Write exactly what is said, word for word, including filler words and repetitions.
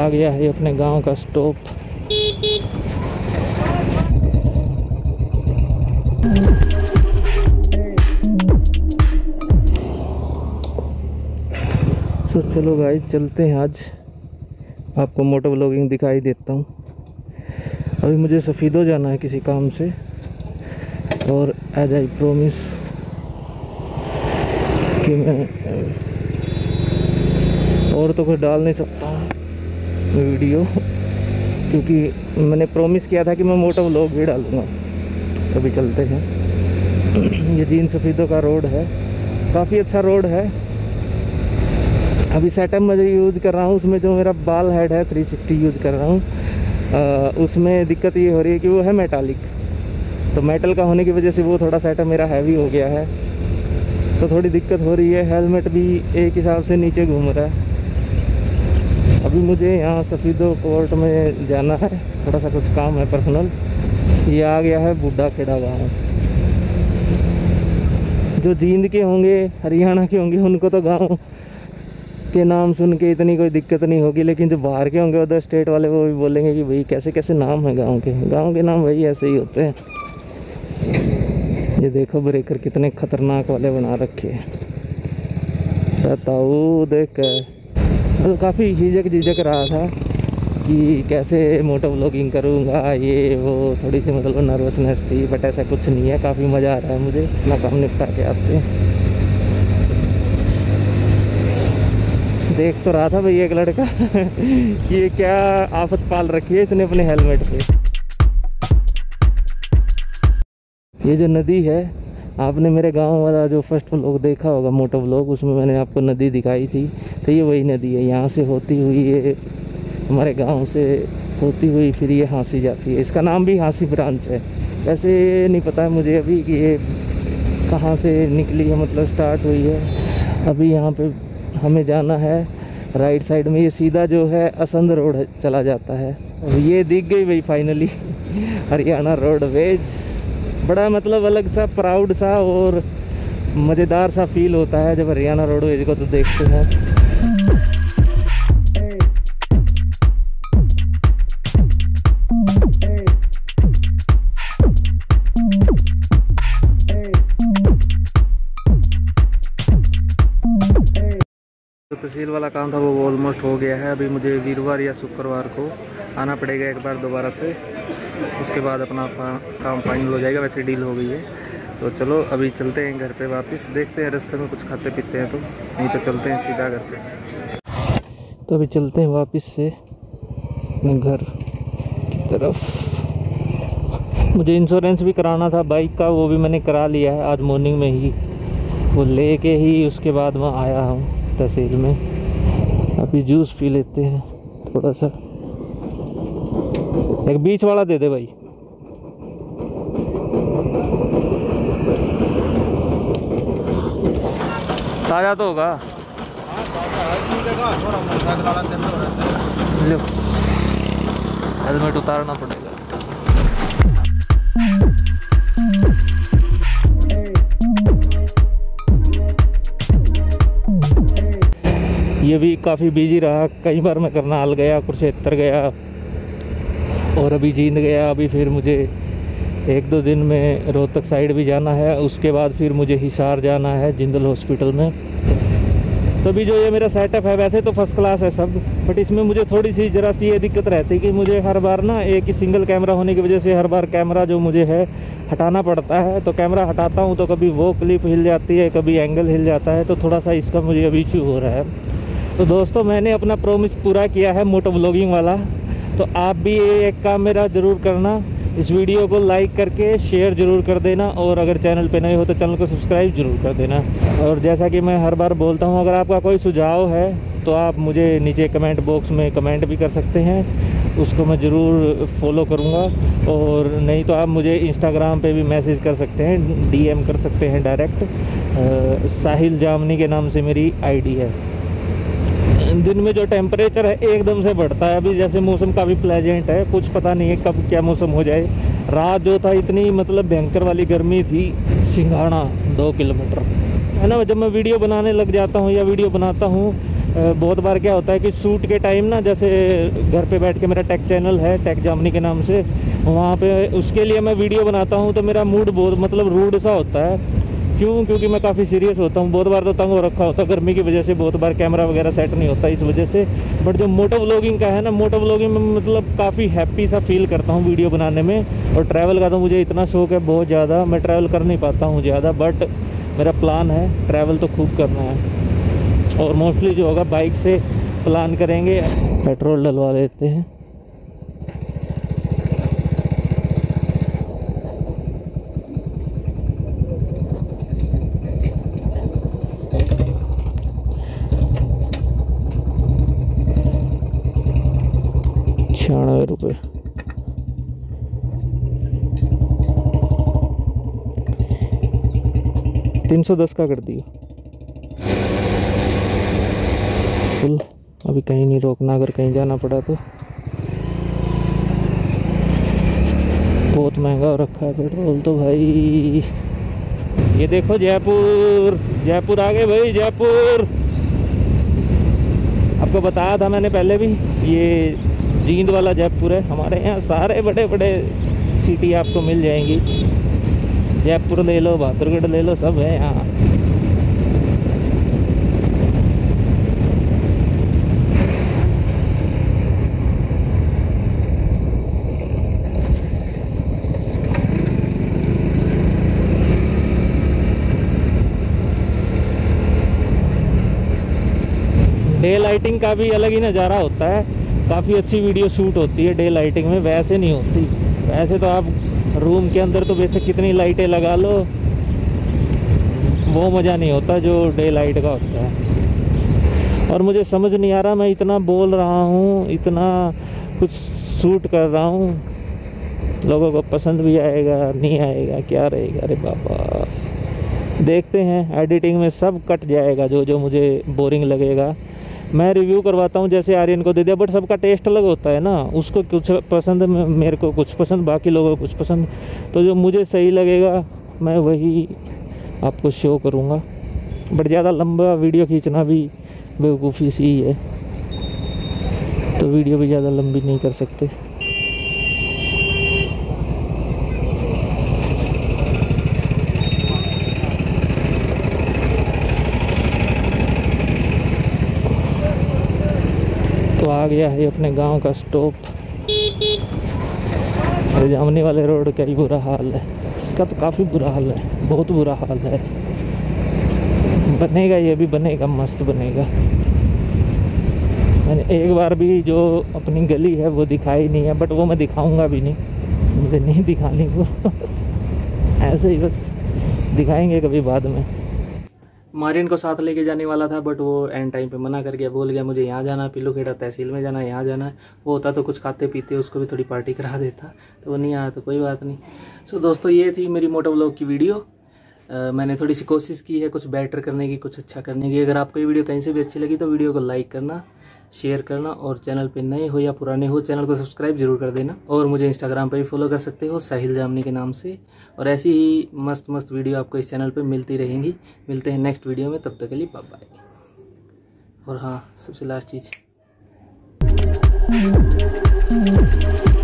आ गया है अपने गांव का स्टॉप। तो चलो भाई चलते हैं, आज आपको मोटर व्लॉगिंग दिखाई देता हूँ। अभी मुझे सफ़ीदो जाना है किसी काम से, और एज आई प्रोमिस कि मैं और तो कुछ डाल नहीं सकता हूँ वीडियो, क्योंकि मैंने प्रॉमिस किया था कि मैं मोटो व्लॉग भी डालूंगा। अभी चलते हैं। ये जिन सफ़ीदों का रोड है, काफ़ी अच्छा रोड है। अभी सेटअप मैं जो यूज़ कर रहा हूँ उसमें जो मेरा बाल हेड है तीन सौ साठ यूज़ कर रहा हूँ, उसमें दिक्कत ये हो रही है कि वो है मेटालिक, तो मेटल का होने की वजह से वो थोड़ा सेटअप मेरा हैवी हो गया है, तो थोड़ी दिक्कत हो रही है। हेलमेट भी एक हिसाब से नीचे घूम रहा है। अभी मुझे यहाँ सफ़ीदो कोर्ट में जाना है, थोड़ा सा कुछ काम है पर्सनल। ये आ गया है बूढ़ा खेड़ा गाँव। जो जींद के होंगे, हरियाणा के होंगे, उनको तो गांव के नाम सुन के इतनी कोई दिक्कत नहीं होगी, लेकिन जो बाहर के होंगे उधर स्टेट वाले, वो भी बोलेंगे कि भाई कैसे कैसे नाम है गाँव के। गाँव के नाम वही ऐसे ही होते हैं। ये देखो ब्रेकर कितने ख़तरनाक वाले बना रखे हैं, बताओ देख। तो काफ़ी झिझक झिझक रहा था कि कैसे मोटो व्लॉगिंग करूँगा, ये वो थोड़ी सी मतलब नर्वसनेस थी, बट ऐसा कुछ नहीं है। काफ़ी मज़ा आ रहा है मुझे, अपना काम निपटा के आते हैं। देख तो रहा था भाई एक लड़का कि ये क्या आफत पाल रखी है इसने अपने हेलमेट पे। ये जो नदी है, आपने मेरे गांव वाला जो फर्स्ट व्लॉग देखा होगा मोटो व्लॉग, उसमें मैंने आपको नदी दिखाई थी, तो ये वही नदी है। यहाँ से होती हुई, ये हमारे गांव से होती हुई फिर ये हाँसी जाती है। इसका नाम भी हाँसी ब्रांच है। वैसे नहीं पता है मुझे अभी कि ये कहाँ से निकली है, मतलब स्टार्ट हुई है। अभी यहाँ पे हमें जाना है राइट साइड में। ये सीधा जो है असंध रोड चला जाता है। ये दिख गई भाई फाइनली हरियाणा रोडवेज। बड़ा मतलब अलग सा, प्राउड सा और मज़ेदार सा फील होता है जब हरियाणा रोडवेज को तो देखते हैं। जो तहसील वाला काम था वो ऑलमोस्ट हो गया है। अभी मुझे वीरवार या शुक्रवार को आना पड़ेगा एक बार दोबारा से, उसके बाद अपना काम फाइनल हो जाएगा। वैसे डील हो गई है, तो चलो अभी चलते हैं घर पे वापस। देखते हैं रास्ते में कुछ खाते पीते हैं तो, नहीं तो चलते हैं सीधा घर पे। तो अभी चलते हैं वापस से घर की तरफ। मुझे इंश्योरेंस भी कराना था बाइक का, वो भी मैंने करा लिया है आज मॉर्निंग में ही। वो ले के ही उसके बाद मैं आया हूँ तहसील में। अभी जूस पी लेते हैं थोड़ा सा। एक बीच वाला दे दे भाई। ताज़ा तो होगा। लो, हेलमेट उतारना पड़ेगा। ये भी काफ़ी बिजी रहा। कई बार मैं करनाल गया, कुरुक्षेत्र गया, और अभी जींद गया। अभी फिर मुझे एक दो दिन में रोहतक साइड भी जाना है, उसके बाद फिर मुझे हिसार जाना है जिंदल हॉस्पिटल में। तो भी जो ये मेरा सेटअप है, वैसे तो फर्स्ट क्लास है सब, बट इसमें मुझे थोड़ी सी जरा सी ये दिक्कत रहती है कि मुझे हर बार ना एक ही सिंगल कैमरा होने की वजह से हर बार कैमरा जो मुझे है हटाना पड़ता है। तो कैमरा हटाता हूँ तो कभी वो क्लिप हिल जाती है, कभी एंगल हिल जाता है, तो थोड़ा सा इसका मुझे अभी इश्यू हो रहा है। तो दोस्तों मैंने अपना प्रॉमिस पूरा किया है मोटो व्लॉगिंग वाला, तो आप भी ये एक काम मेरा ज़रूर करना, इस वीडियो को लाइक करके शेयर ज़रूर कर देना, और अगर चैनल पे नए हो तो चैनल को सब्सक्राइब ज़रूर कर देना। और जैसा कि मैं हर बार बोलता हूँ, अगर आपका कोई सुझाव है तो आप मुझे नीचे कमेंट बॉक्स में कमेंट भी कर सकते हैं, उसको मैं ज़रूर फॉलो करूँगा। और नहीं तो आप मुझे इंस्टाग्राम पे भी मैसेज कर सकते हैं, डीएम कर सकते हैं डायरेक्ट। साहिल जामनी के नाम से मेरी आईडी है। दिन में जो टेम्परेचर है एकदम से बढ़ता है। अभी जैसे मौसम काफ़ी प्लेजेंट है, कुछ पता नहीं है कब क्या मौसम हो जाए। रात जो था इतनी मतलब भयंकर वाली गर्मी थी, सिंघाड़ा दो किलोमीटर है ना। जब मैं वीडियो बनाने लग जाता हूँ या वीडियो बनाता हूँ बहुत बार क्या होता है कि शूट के टाइम ना, जैसे घर पे बैठ के मेरा टेक चैनल है टेक जामनी के नाम से, वहाँ पे उसके लिए मैं वीडियो बनाता हूँ तो मेरा मूड बहुत मतलब रूड सा होता है। क्यों? क्योंकि मैं काफ़ी सीरियस होता हूँ, बहुत बार तो तंग हो रखा होता है गर्मी की वजह से, बहुत बार कैमरा वगैरह सेट नहीं होता इस वजह से। बट जो मोटो व्लॉगिंग का है ना, मोटो व्लॉगिंग में मतलब काफ़ी हैप्पी सा फील करता हूँ वीडियो बनाने में। और ट्रैवल का तो मुझे इतना शौक है बहुत ज़्यादा, मैं ट्रैवल कर नहीं पाता हूँ ज़्यादा, बट मेरा प्लान है ट्रैवल तो खूब करना है। और मोस्टली जो होगा बाइक से प्लान करेंगे। पेट्रोल डलवा लेते हैं। छियानवे रुपये तीन सौ दस का कर दिया फुल। अभी कहीं नहीं रोकना, अगर कहीं जाना पड़ा तो। बहुत महंगा हो रखा है पेट्रोल तो भाई। ये देखो जयपुर, जयपुर आ गए भाई जयपुर। आपको बताया था मैंने पहले भी, ये जींद वाला जयपुर है। हमारे यहाँ सारे बड़े बड़े सिटी आपको मिल जाएंगी, जयपुर ले लो, बहादुरगढ़ ले लो, सब है यहाँ। डे लाइटिंग का भी अलग ही नज़ारा होता है, काफ़ी अच्छी वीडियो शूट होती है डे लाइटिंग में, वैसे नहीं होती। वैसे तो आप रूम के अंदर तो वैसे कितनी लाइटें लगा लो, वो मज़ा नहीं होता जो डे लाइट का होता है। और मुझे समझ नहीं आ रहा, मैं इतना बोल रहा हूँ, इतना कुछ शूट कर रहा हूँ, लोगों को पसंद भी आएगा नहीं आएगा, क्या रहेगा। अरे बाबा, देखते हैं एडिटिंग में सब कट जाएगा, जो जो मुझे बोरिंग लगेगा मैं रिव्यू करवाता हूँ। जैसे आर्यन को दे दिया, बट सबका टेस्ट अलग होता है ना, उसको कुछ पसंद, मेरे को कुछ पसंद, बाकी लोगों को कुछ पसंद। तो जो मुझे सही लगेगा मैं वही आपको शो करूँगा, बट ज़्यादा लंबा वीडियो खींचना भी बेवकूफ़ी सी ही है, तो वीडियो भी ज़्यादा लंबी नहीं कर सकते। आ गया है अपने गांव का स्टॉप। अरे जामनी वाले रोड का ही बुरा हाल है, इसका तो काफ़ी बुरा हाल है, बहुत बुरा हाल है। बनेगा, ये भी बनेगा, मस्त बनेगा। मैंने एक बार भी जो अपनी गली है वो दिखाई नहीं है, बट वो मैं दिखाऊंगा भी नहीं, मुझे नहीं दिखानी वो ऐसे ही बस दिखाएंगे कभी बाद में। मारियन को साथ लेके जाने वाला था, बट वो एंड टाइम पे मना कर गया, बोल गया मुझे यहाँ जाना, पिल्लू खेड़ा तहसील में जाना, यहाँ जाना है। वो होता तो कुछ खाते पीते उसको भी थोड़ी पार्टी करा देता, तो वो नहीं आया तो कोई बात नहीं। सो so, दोस्तों ये थी मेरी मोटो व्लॉग की वीडियो। uh, मैंने थोड़ी सी कोशिश की है कुछ बेटर करने की, कुछ अच्छा करने की। अगर आपको ये वीडियो कहीं से भी अच्छी लगी तो वीडियो को लाइक करना, शेयर करना, और चैनल पे नए हो या पुराने हो चैनल को सब्सक्राइब जरूर कर देना। और मुझे इंस्टाग्राम पे भी फॉलो कर सकते हो साहिल जामनी के नाम से, और ऐसी ही मस्त मस्त वीडियो आपको इस चैनल पे मिलती रहेंगी। मिलते हैं नेक्स्ट वीडियो में, तब तक के लिए बाय बाय। और हाँ, सबसे लास्ट चीज़